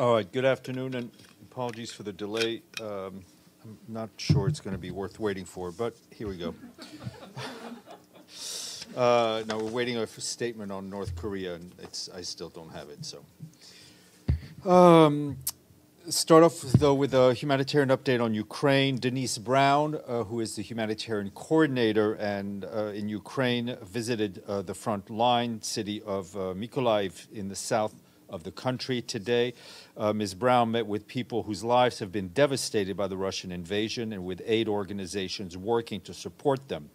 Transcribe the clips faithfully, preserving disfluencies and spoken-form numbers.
All right, good afternoon, and apologies for the delay. Um, I'm not sure it's going to be worth waiting for, but here we go. uh, now, we're waiting for a statement on North Korea, and it's, I still don't have it. So, um, start off, though, with a humanitarian update on Ukraine. Denise Brown, uh, who is the humanitarian coordinator and uh, in Ukraine, visited uh, the frontline city of uh, Mykolaiv in the south of the country today. Uh, Miz Brown met with people whose lives have been devastated by the Russian invasion and with aid organizations working to support them.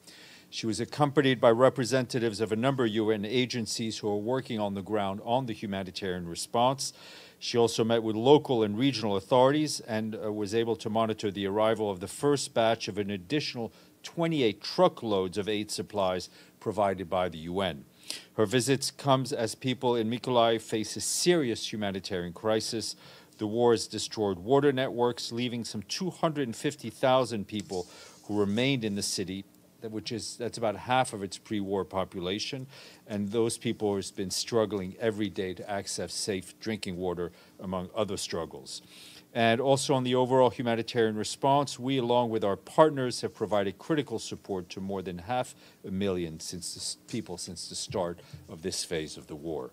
She was accompanied by representatives of a number of U N agencies who are working on the ground on the humanitarian response. She also met with local and regional authorities and uh, was able to monitor the arrival of the first batch of an additional twenty-eight truckloads of aid supplies provided by the U N. Her visits comes as people in Mykolaiv face a serious humanitarian crisis. The war has destroyed water networks, leaving some two hundred fifty thousand people who remained in the city, which is that's about half of its pre-war population. And those people have been struggling every day to access safe drinking water, among other struggles. And also on the overall humanitarian response, we, along with our partners, have provided critical support to more than half a million since the, people since the start of this phase of the war.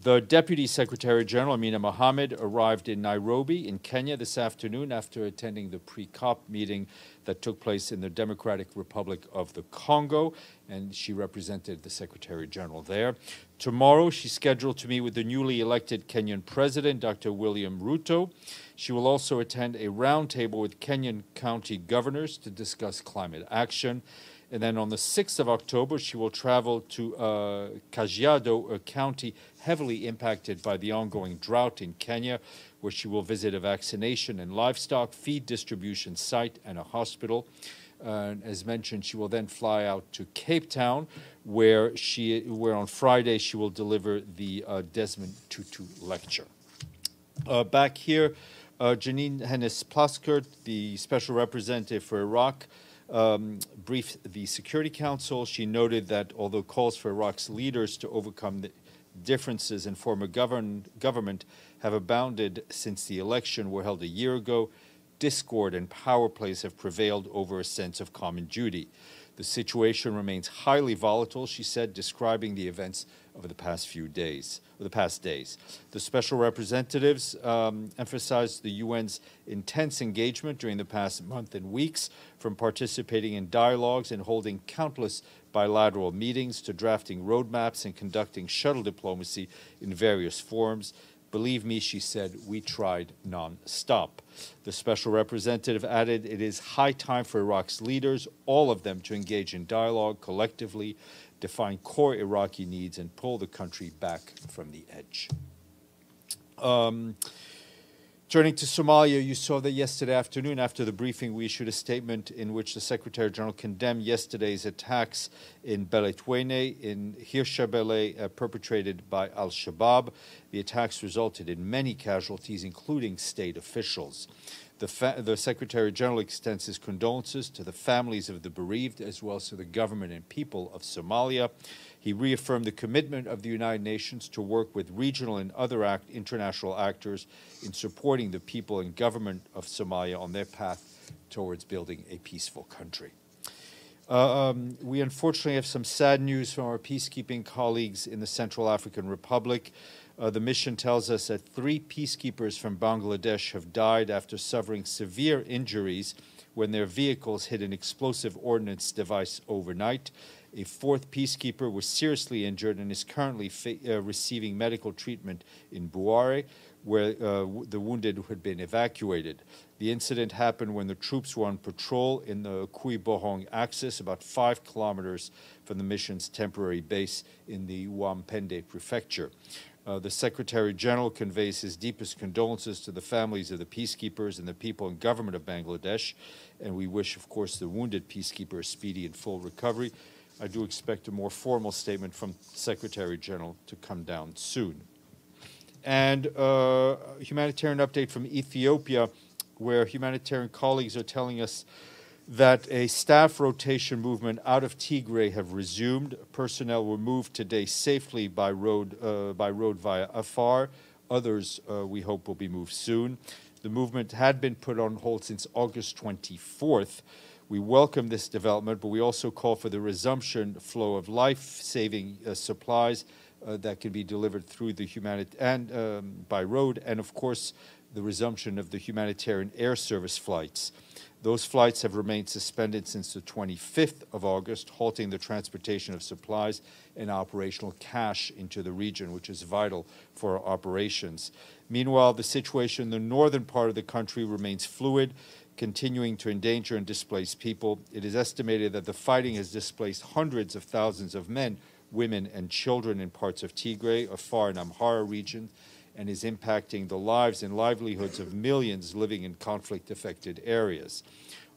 The Deputy Secretary General, Amina Mohammed, arrived in Nairobi in Kenya this afternoon after attending the pre-COP meeting that took place in the Democratic Republic of the Congo, and she represented the Secretary General there. Tomorrow, she's scheduled to meet with the newly elected Kenyan President, Doctor William Ruto. She will also attend a roundtable with Kenyan county governors to discuss climate action. And then on the sixth of October, she will travel to uh, Kajiado, a county heavily impacted by the ongoing drought in Kenya, where she will visit a vaccination and livestock feed distribution site and a hospital. Uh, as mentioned, she will then fly out to Cape Town, where she, where on Friday she will deliver the uh, Desmond Tutu Lecture. Uh, back here, uh, Janine Hennis-Plasschaert, the Special Representative for Iraq, um, briefed the Security Council. She noted that although calls for Iraq's leaders to overcome the differences in former govern government have abounded since the election were held a year ago, discord and power plays have prevailed over a sense of common duty. The situation remains highly volatile, she said, describing the events over the past few days, or the past days. The special representatives um, emphasized the U N's intense engagement during the past month and weeks, from participating in dialogues and holding countless bilateral meetings to drafting roadmaps and conducting shuttle diplomacy in various forms. Believe me, she said, we tried non-stop. The special representative added, it is high time for Iraq's leaders, all of them, to engage in dialogue collectively, define core Iraqi needs, and pull the country back from the edge. Um, turning to Somalia, you saw that yesterday afternoon, after the briefing, we issued a statement in which the Secretary General condemned yesterday's attacks in Beltweyne, in Hirshabelle, uh, perpetrated by Al-Shabaab. The attacks resulted in many casualties, including state officials. The, the Secretary General extends his condolences to the families of the bereaved, as well as to the government and people of Somalia. He reaffirmed the commitment of the United Nations to work with regional and other act, international actors in supporting the people and government of Somalia on their path towards building a peaceful country. Uh, um, we unfortunately have some sad news from our peacekeeping colleagues in the Central African Republic. Uh, the mission tells us that three peacekeepers from Bangladesh have died after suffering severe injuries when their vehicles hit an explosive ordnance device overnight. A fourth peacekeeper was seriously injured and is currently fa uh, receiving medical treatment in Bouare, where uh, the wounded had been evacuated. The incident happened when the troops were on patrol in the Kui Bohong axis, about five kilometers from the mission's temporary base in the Wampende prefecture. Uh, the Secretary General conveys his deepest condolences to the families of the peacekeepers and the people and government of Bangladesh, and we wish, of course, the wounded peacekeeper a speedy and full recovery. I do expect a more formal statement from Secretary General to come down soon. And uh, a humanitarian update from Ethiopia, where humanitarian colleagues are telling us that a staff rotation movement out of Tigray have resumed. Personnel were moved today safely by road, uh, by road via Afar, Others, uh, we hope, will be moved soon. The movement had been put on hold since August twenty-fourth. We welcome this development, but we also call for the resumption flow of life-saving uh, supplies uh, that can be delivered through the humanit- and um, by road, and of course, the resumption of the humanitarian air service flights. Those flights have remained suspended since the twenty-fifth of August, halting the transportation of supplies and operational cash into the region, which is vital for our operations. Meanwhile, the situation in the northern part of the country remains fluid, continuing to endanger and displace people. It is estimated that the fighting has displaced hundreds of thousands of men, women, and children in parts of Tigray, Afar, and Amhara regions, and is impacting the lives and livelihoods of millions living in conflict-affected areas.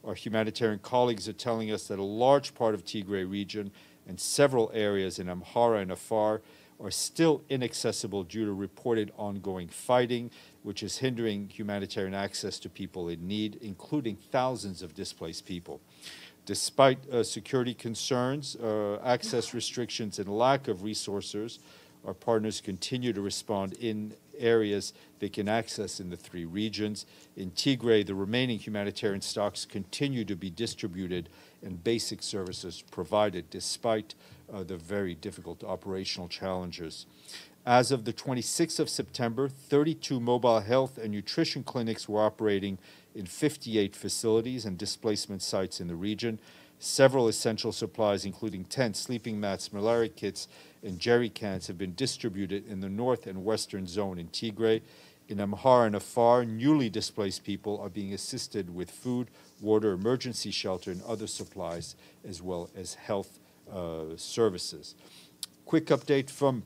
Our humanitarian colleagues are telling us that a large part of Tigray region and several areas in Amhara and Afar are still inaccessible due to reported ongoing fighting, which is hindering humanitarian access to people in need, including thousands of displaced people. Despite uh, security concerns, uh, access restrictions, and lack of resources, our partners continue to respond in areas they can access in the three regions. In Tigray, the remaining humanitarian stocks continue to be distributed and basic services provided, despite uh, the very difficult operational challenges. As of the twenty-sixth of September, thirty-two mobile health and nutrition clinics were operating in fifty-eight facilities and displacement sites in the region. Several essential supplies, including tents, sleeping mats, malaria kits, and jerry cans, have been distributed in the north and western zone in Tigray. In Amhara and Afar, newly displaced people are being assisted with food, water, emergency shelter, and other supplies, as well as health uh, services. Quick update from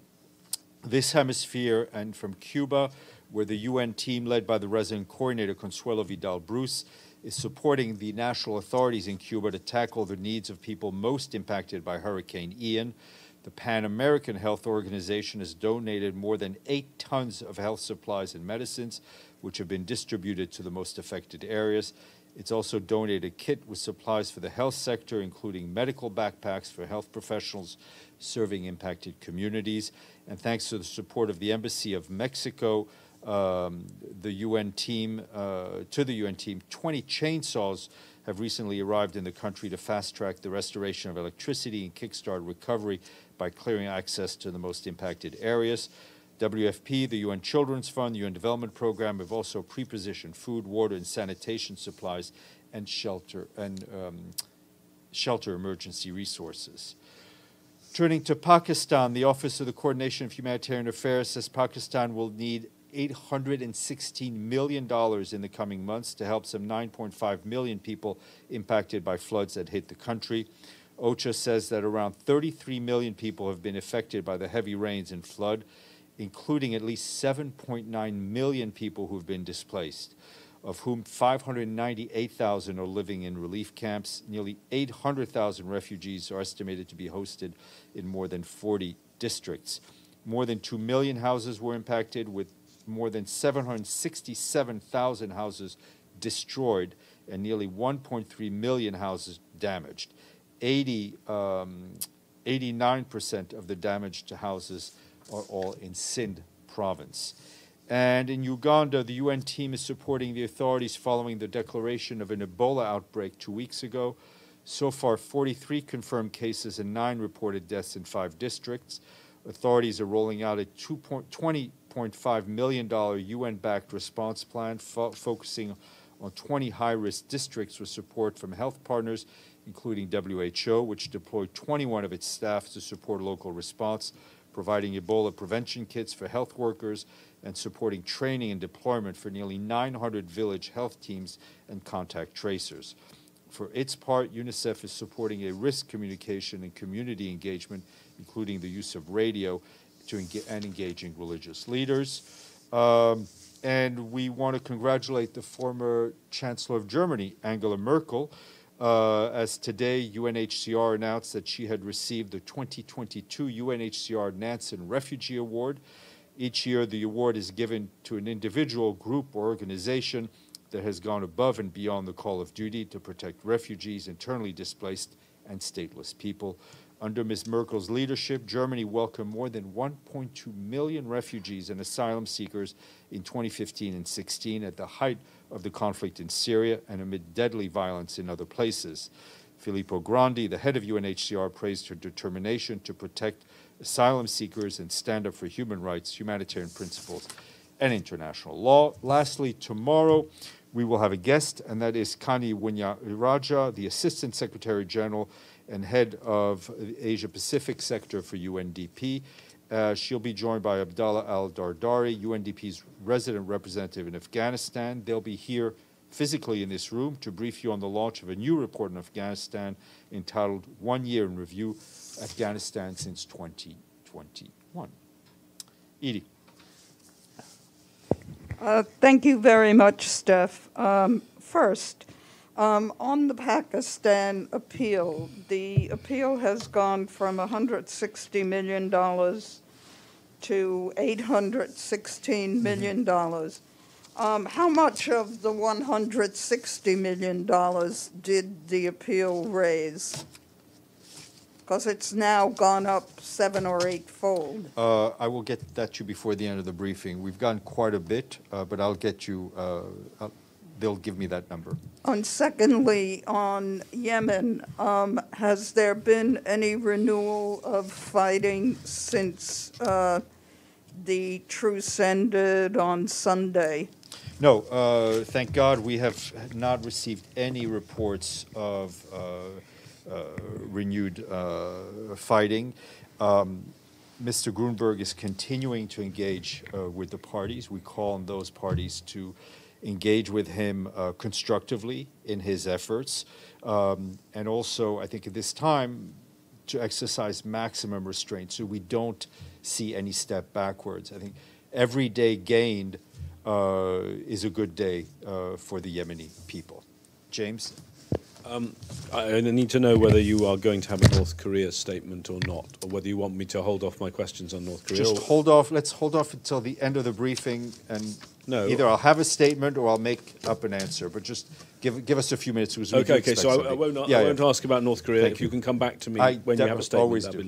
this hemisphere and from Cuba, where the U N team led by the resident coordinator, Consuelo Vidal-Bruce, is supporting the national authorities in Cuba to tackle the needs of people most impacted by Hurricane Ian. The Pan-American Health Organization has donated more than eight tons of health supplies and medicines, which have been distributed to the most affected areas. It's also donated a kit with supplies for the health sector, including medical backpacks for health professionals serving impacted communities. And thanks to the support of the Embassy of Mexico, Um, the U N team, uh, to the U N team, twenty chainsaws have recently arrived in the country to fast-track the restoration of electricity and kickstart recovery by clearing access to the most impacted areas. W F P, the U N Children's Fund, the U N Development Program have also pre-positioned food, water, and sanitation supplies and shelter and um, shelter emergency resources. Turning to Pakistan, the Office of the Coordination of Humanitarian Affairs says Pakistan will need eight hundred sixteen million dollars in the coming months to help some nine point five million people impacted by floods that hit the country. OCHA says that around thirty-three million people have been affected by the heavy rains and flood, including at least seven point nine million people who have been displaced, of whom five hundred ninety-eight thousand are living in relief camps. Nearly eight hundred thousand refugees are estimated to be hosted in more than forty districts. More than two million houses were impacted, with more than seven hundred sixty-seven thousand houses destroyed and nearly one point three million houses damaged. eighty-nine percent of the damage to houses are all in Sindh province. And in Uganda, the U N team is supporting the authorities following the declaration of an Ebola outbreak two weeks ago. So far, forty-three confirmed cases and nine reported deaths in five districts. Authorities are rolling out a twenty point five million dollars U N-backed response plan fo focusing on twenty high-risk districts with support from health partners, including W H O, which deployed twenty-one of its staff to support local response, providing Ebola prevention kits for health workers and supporting training and deployment for nearly nine hundred village health teams and contact tracers. For its part, UNICEF is supporting a risk communication and community engagement, including the use of radio to engage and engaging religious leaders. Um, and we want to congratulate the former Chancellor of Germany, Angela Merkel, uh, as today U N H C R announced that she had received the twenty twenty-two U N H C R Nansen Refugee Award. Each year, the award is given to an individual, group, or organization that has gone above and beyond the call of duty to protect refugees, internally displaced, and stateless people. Under Miz Merkel's leadership, Germany welcomed more than one point two million refugees and asylum seekers in twenty fifteen and sixteen at the height of the conflict in Syria and amid deadly violence in other places. Filippo Grandi, the head of U N H C R, praised her determination to protect asylum seekers and stand up for human rights, humanitarian principles, and international law. Lastly, tomorrow, we will have a guest, and that is Kanni Wunyaraja, the Assistant Secretary General and head of Asia Pacific sector for U N D P. Uh, she'll be joined by Abdallah al-Dardari, U N D P's resident representative in Afghanistan. They'll be here physically in this room to brief you on the launch of a new report on Afghanistan entitled One Year in Review, Afghanistan Since twenty twenty-one. Edie. Uh, thank you very much, Steph. Um, first, um, on the Pakistan appeal, the appeal has gone from one hundred sixty million dollars to eight hundred sixteen million dollars. Mm-hmm. Um, how much of the one hundred sixty million dollars did the appeal raise? Because it's now gone up seven or eightfold. Uh, I will get that to you before the end of the briefing. We've gotten quite a bit, uh, but I'll get you, uh, I'll, they'll give me that number. And secondly, on Yemen, um, has there been any renewal of fighting since uh, the truce ended on Sunday? No, uh, thank God we have not received any reports of uh, Uh, renewed uh, fighting. Um, Mister Grundberg is continuing to engage uh, with the parties. We call on those parties to engage with him uh, constructively in his efforts. Um, and also, I think at this time, to exercise maximum restraint so we don't see any step backwards. I think every day gained uh, is a good day uh, for the Yemeni people. James? Um, I need to know whether you are going to have a North Korea statement or not, or whether you want me to hold off my questions on North Korea. Just hold off. Let's hold off until the end of the briefing, and no. Either I'll have a statement or I'll make up an answer. But just give give us a few minutes. Because we okay. Okay. So I, I won't. Yeah, I yeah. won't ask about North Korea. Thank if you. you can come back to me I when you have a statement. Always do.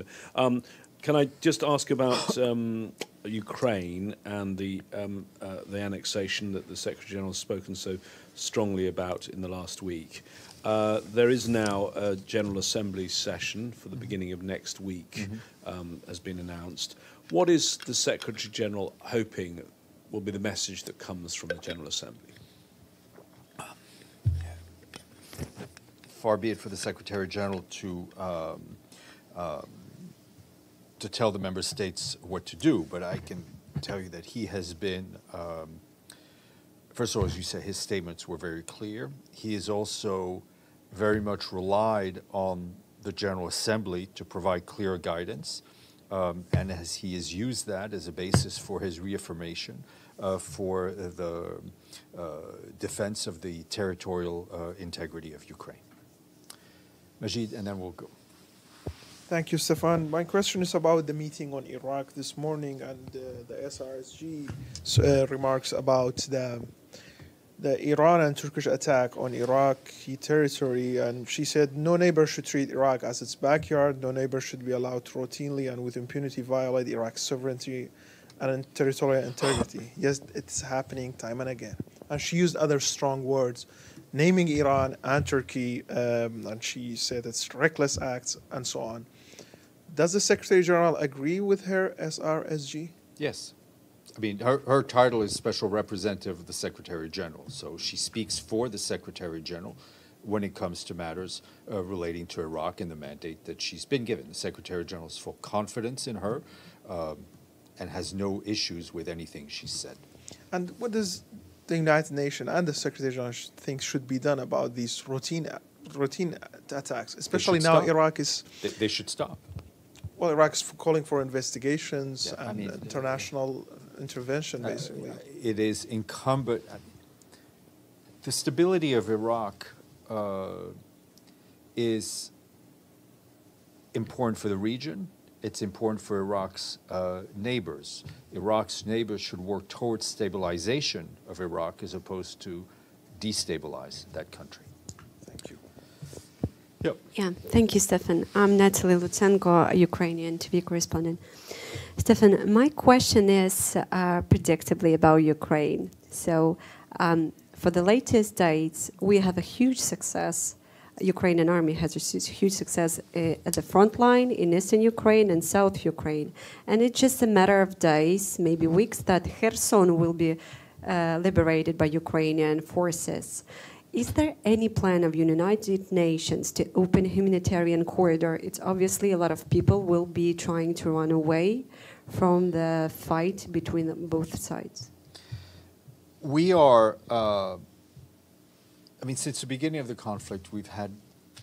Um, can I just ask about um, Ukraine and the um, uh, the annexation that the Secretary General has spoken so strongly about in the last week? Uh, there is now a General Assembly session for the beginning of next week, mm-hmm. um, has been announced. What is the Secretary General hoping will be the message that comes from the General Assembly? Far be it for the Secretary General to um, um, to tell the member states what to do, but I can tell you that he has been. Um, first of all, as you say, his statements were very clear. He has also very much relied on the General Assembly to provide clear guidance, um, and as he has used that as a basis for his reaffirmation uh, for the uh, defense of the territorial uh, integrity of Ukraine. Majid, and then we'll go. Thank you, Stefan. My question is about the meeting on Iraq this morning and uh, the S R S G uh, remarks about the the Iran and Turkish attack on Iraqi territory, and she said no neighbor should treat Iraq as its backyard, no neighbor should be allowed to routinely and with impunity violate Iraq's sovereignty and territorial integrity. Yes, it's happening time and again. And she used other strong words, naming Iran and Turkey, um, and she said it's reckless acts and so on. Does the Secretary General agree with her S R S G? Yes. I mean, her, her title is Special Representative of the Secretary General, so she speaks for the Secretary General when it comes to matters uh, relating to Iraq and the mandate that she's been given. The Secretary General has full confidence in her um, and has no issues with anything she said. And what does the United Nations and the Secretary General think should be done about these routine routine attacks, especially now stop. Iraq is... They, they should stop. Well, Iraq's calling for investigations yeah, and I mean, international uh, intervention, uh, basically. It is incumbent. The stability of Iraq uh, is important for the region. It's important for Iraq's uh, neighbors. Iraq's neighbors should work towards stabilization of Iraq as opposed to destabilize that country. Thank you. Yep. Yeah, thank you, Stefan. I'm Natalie Lutsenko, a Ukrainian T V correspondent. Stefan, my question is uh, predictably about Ukraine. So um, for the latest dates, we have a huge success. Ukrainian army has a huge success at the front line in eastern Ukraine and south Ukraine. And it's just a matter of days, maybe weeks, that Kherson will be uh, liberated by Ukrainian forces. Is there any plan of United Nations to open a humanitarian corridor? It's obviously a lot of people will be trying to run away from the fight between both sides. We are... Uh I mean, since the beginning of the conflict, we've had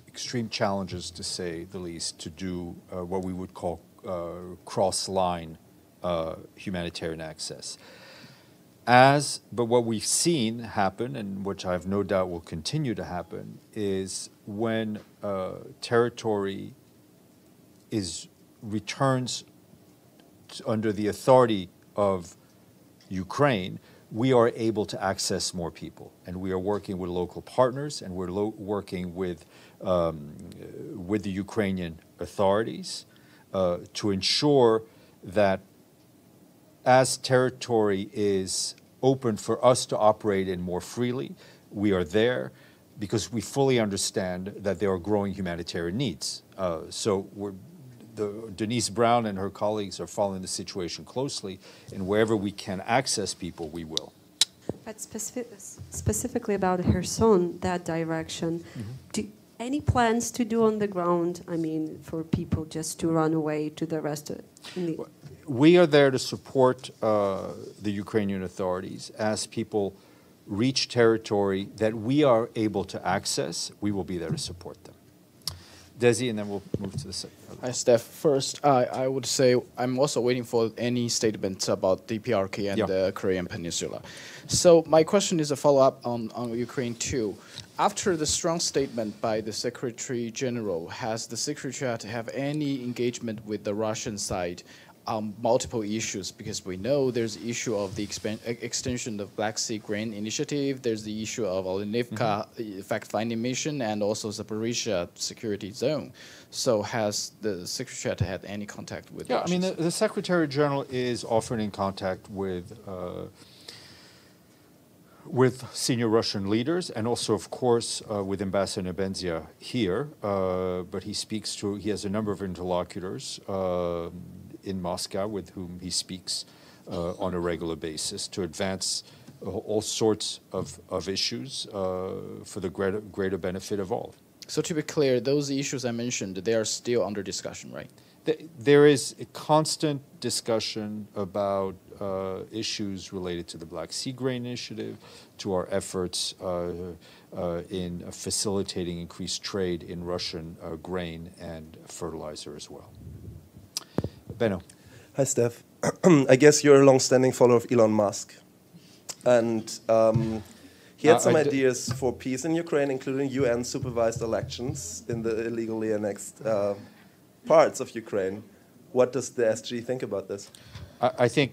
extreme challenges, to say the least, to do uh, what we would call uh, cross-line uh, humanitarian access. As, but what we've seen happen, and which I have no doubt will continue to happen, is when uh, territory is returns to, under the authority of Ukraine, we are able to access more people, and we are working with local partners, and we're lo working with, um, with the Ukrainian authorities uh, to ensure that as territory is open for us to operate in more freely, we are there because we fully understand that there are growing humanitarian needs. Uh, so we're, the, Denise Brown and her colleagues are following the situation closely, and wherever we can access people, we will. But specific, specifically about Kherson, that direction, mm-hmm. do, any plans to do on the ground, I mean, for people just to run away to the rest of the... We are there to support uh, the Ukrainian authorities. As people reach territory that we are able to access, we will be there to support them. Desi, and then we'll move to the second. Hi, Steph. First, I, I would say I'm also waiting for any statements about the D P R K and yeah. the Korean Peninsula. So my question is a follow-up on, on Ukraine too. After the strong statement by the Secretary General, has the Secretary to have any engagement with the Russian side on multiple issues? Because we know there's the issue of the extension of Black Sea Grain Initiative, there's the issue of Olenivka mm -hmm. fact-finding mission, and also Zaporizhia Security Zone. So has the Secretary had any contact with Yeah, I mean, the, the Secretary General is often in contact with, uh, with senior Russian leaders, and also, of course, uh, with Ambassador Nebenzia here, uh, but he speaks to, he has a number of interlocutors, uh, in Moscow with whom he speaks uh, on a regular basis to advance uh, all sorts of, of issues uh, for the greater, greater benefit of all. So to be clear, those issues I mentioned, they are still under discussion, right? The, there is a constant discussion about uh, issues related to the Black Sea Grain Initiative, to our efforts uh, uh, in facilitating increased trade in Russian uh, grain and fertilizer as well. Benno. Hi, Steph. I guess you're a long-standing follower of Elon Musk. And um, he had uh, some I ideas for peace in Ukraine, including U N-supervised elections in the illegally annexed uh, parts of Ukraine. What does the S G think about this? I, I think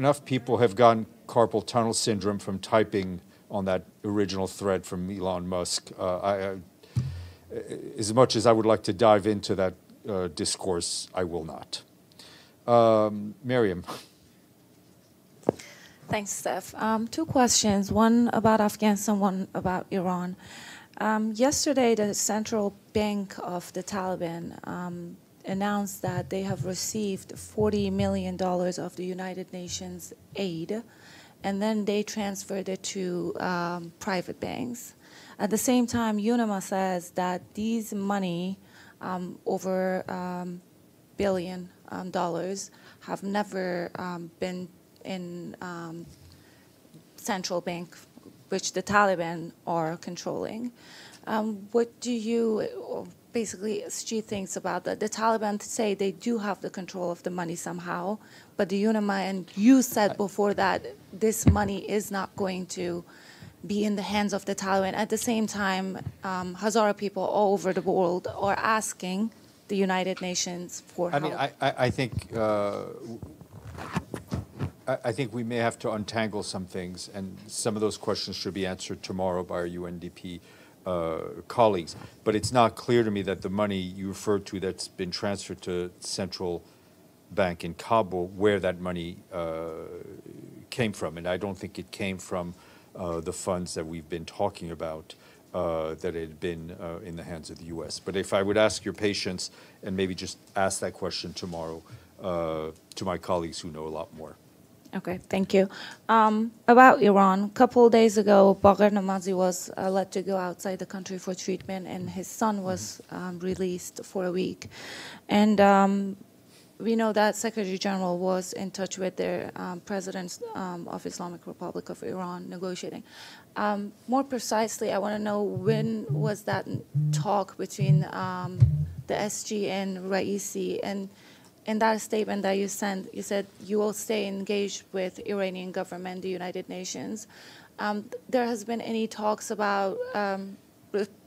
enough people have gotten carpal tunnel syndrome from typing on that original thread from Elon Musk. Uh, I, I, as much as I would like to dive into that uh, discourse, I will not. Um, Miriam. Thanks, Steph. Um, two questions, one about Afghanistan, one about Iran. Um, yesterday, the central bank of the Taliban um, announced that they have received forty million dollars of the United Nations aid, and then they transferred it to um, private banks. At the same time, UNAMA says that these money, um, over um, billion Um, dollars have never um, been in um, central bank, which the Taliban are controlling. Um, what do you, basically, S G thinks about that? The Taliban say they do have the control of the money somehow, but the UNAMA, and you said before that this money is not going to be in the hands of the Taliban. At the same time, um, Hazara people all over the world are asking the United Nations for help. I mean, I, I, I think uh, I, I think we may have to untangle some things, and some of those questions should be answered tomorrow by our U N D P uh, colleagues, but it's not clear to me that the money you referred to that's been transferred to Central Bank in Kabul, where that money uh, came from. And I don't think it came from uh, the funds that we've been talking about uh, that had been uh, in the hands of the U S. But if I would ask your patience and maybe just ask that question tomorrow uh, to my colleagues who know a lot more. Okay, thank you. Um, about Iran, a couple of days ago, Baquer Namazi was uh, let to go outside the country for treatment, and his son was um, released for a week. And um, we know that Secretary General was in touch with their um, president um, of Islamic Republic of Iran negotiating. Um, more precisely, I want to know when was that talk between um, the S G and Raisi, and in that statement that you sent, you said you will stay engaged with Iranian government, the United Nations. Um, there has been any talks about um,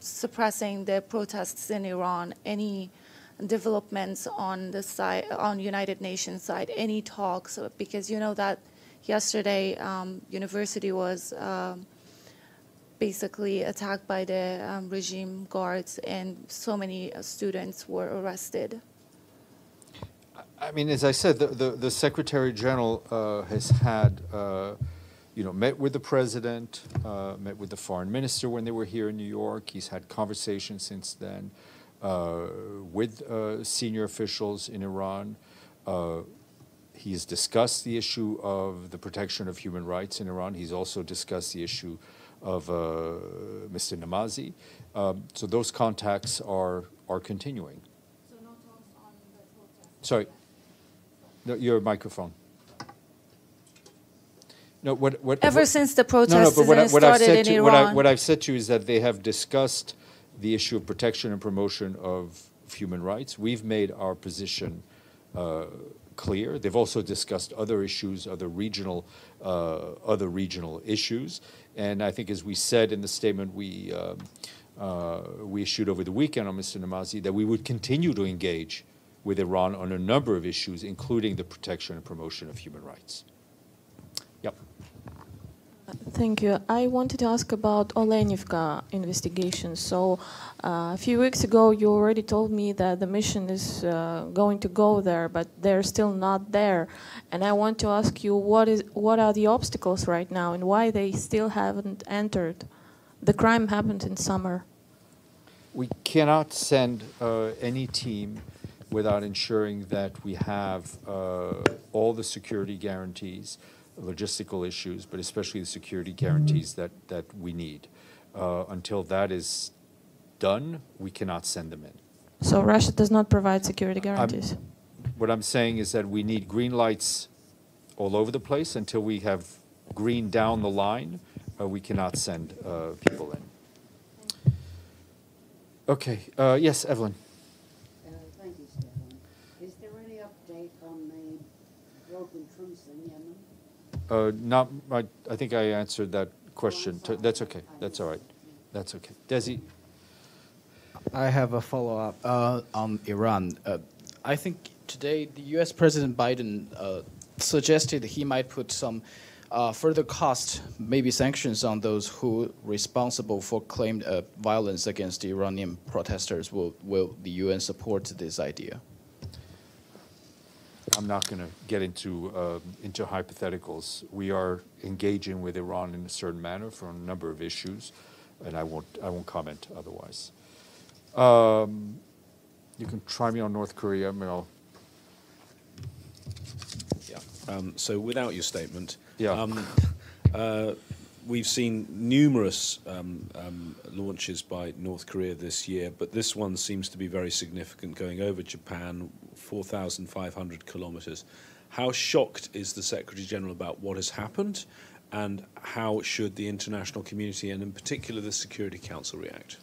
suppressing the protests in Iran, any developments on the side, on United Nations side, any talks? Because you know that yesterday um, university was uh, basically attacked by the um, regime guards, and so many uh, students were arrested. I mean, as I said, the, the, the Secretary General uh, has had, uh, you know, met with the President, uh, met with the Foreign Minister when they were here in New York. He's had conversations since then uh, with uh, senior officials in Iran. Uh, he's discussed the issue of the protection of human rights in Iran. He's also discussed the issue of uh, Mister Namazi. Um, so those contacts are, are continuing. So no talks on the protest? Sorry. No, your microphone. No, what, what, Ever what, since the protests no, no, what I, what started I've said in to, Iran. What, I, what I've said to you is that they have discussed the issue of protection and promotion of human rights. We've made our position uh, clear. They've also discussed other issues, other regional, uh, other regional issues. And I think as we said in the statement we, uh, uh, we issued over the weekend on Mister Namazi, that we would continue to engage with Iran on a number of issues, including the protection and promotion of human rights. Yep. Thank you. I wanted to ask about Olenivka investigation. So uh, a few weeks ago, you already told me that the mission is uh, going to go there, but they're still not there. And I want to ask you, what is what are the obstacles right now, and why they still haven't entered? The crime happened in summer. We cannot send uh, any team without ensuring that we have uh, all the security guarantees, logistical issues, but especially the security guarantees that, that we need. Uh, until that is done, we cannot send them in. So Russia does not provide security guarantees? I'm, what I'm saying is that we need green lights all over the place. Until we have green down the line, uh, we cannot send uh, people in. Okay, uh, yes, Evelyn. Uh, not, I, I think I answered that question. Oh, that's okay. That's all right. That's okay. Desi? I have a follow-up uh, on Iran. Uh, I think today the U S President Biden uh, suggested he might put some uh, further cost, maybe sanctions, on those who responsible for claimed uh, violence against the Iranian protesters. Will, will the U N support this idea? I'm not going to get into uh, into hypotheticals. We are engaging with Iran in a certain manner for a number of issues, and I won't I won't comment otherwise. Um, you can try me on North Korea. I mean, I'll yeah. Um, so without your statement, yeah. Um, uh, we've seen numerous um, um, launches by North Korea this year, but this one seems to be very significant, going over Japan, four thousand five hundred kilometers. How shocked is the Secretary General about what has happened, and how should the international community, and in particular the Security Council, react?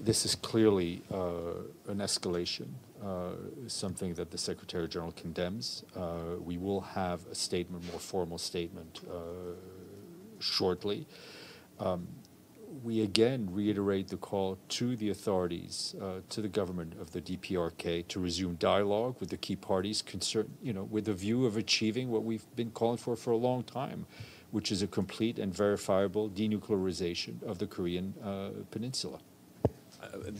This is clearly uh, an escalation, uh, something that the Secretary General condemns. Uh, we will have a statement, more formal statement, uh, shortly. Um, we again reiterate the call to the authorities, uh, to the government of the D P R K, to resume dialogue with the key parties concerned, you know, with the view of achieving what we've been calling for for a long time, which is a complete and verifiable denuclearization of the Korean uh, peninsula.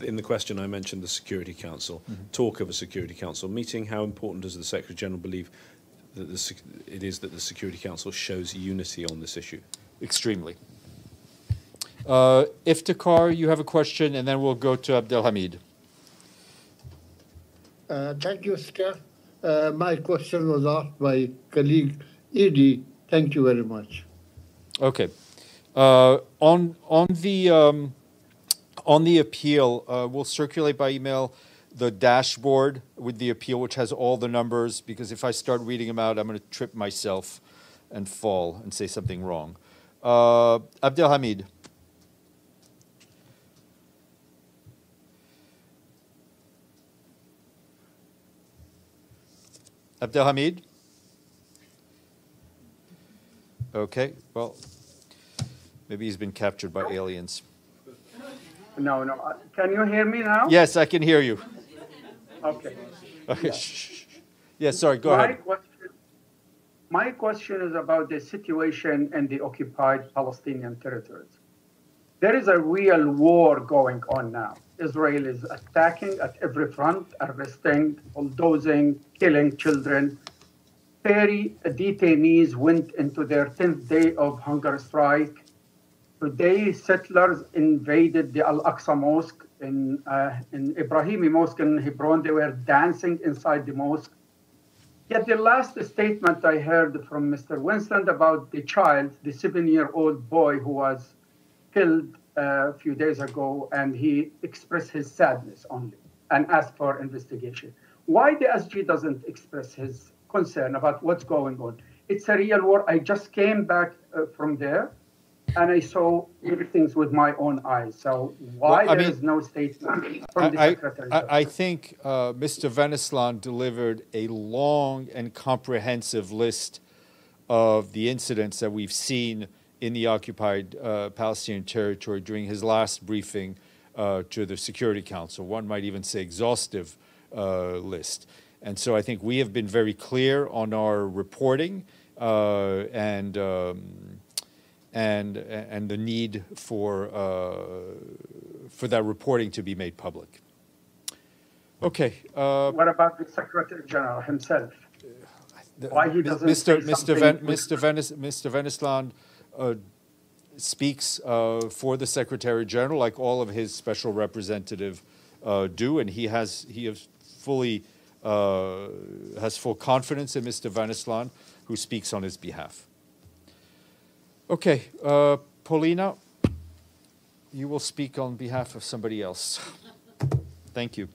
In the question, I mentioned the Security Council. Mm-hmm. Talk of a Security Council meeting, how important does the Secretary-General believe that the, it is that the Security Council shows unity on this issue? Extremely. Uh, Iftikhar, you have a question, and then we'll go to Abdelhamid. Uh, thank you, sir. Uh, my question was asked by colleague Edie. Thank you very much. Okay. Uh, on on the um, on the appeal, uh, we'll circulate by email the dashboard with the appeal, which has all the numbers, because if I start reading them out, I'm going to trip myself and fall and say something wrong. Uh, Abdelhamid. Abdelhamid? Okay, well, maybe he's been captured by aliens. No, no. Uh, can you hear me now? Yes, I can hear you. Okay. Okay. Yes, yeah. yeah, sorry, go my ahead. Question, my question is about the situation in the occupied Palestinian territories. There is a real war going on now. Israel is attacking at every front, arresting, bulldozing, killing children. thirty detainees went into their tenth day of hunger strike. Today, settlers invaded the Al-Aqsa Mosque in, uh, in Ibrahimi Mosque in Hebron. They were dancing inside the mosque. Yet the last statement I heard from Mister Winston about the child, the seven-year-old boy who was killed a few days ago, and he expressed his sadness only and asked for investigation. Why the S G doesn't express his concern about what's going on? It's a real war. I just came back uh, from there, and I saw everything with my own eyes. So why well, there mean, is no statement from I, the Secretary? I, I, I think uh, Mister Wennesland delivered a long and comprehensive list of the incidents that we've seen in the occupied uh, Palestinian territory during his last briefing uh, to the Security Council. One might even say exhaustive uh, list. And so I think we have been very clear on our reporting uh, and, um, and, and the need for, uh, for that reporting to be made public. Okay. Uh, what about the Secretary General himself? The, Why he doesn't Mister Mister Mister Ven Mister Mister Wennesland Uh, speaks uh, for the Secretary General, like all of his special representative uh, do, and he has he has fully uh, has full confidence in Mister Wennesland, who speaks on his behalf. Okay, uh, Paulina, you will speak on behalf of somebody else. Thank you.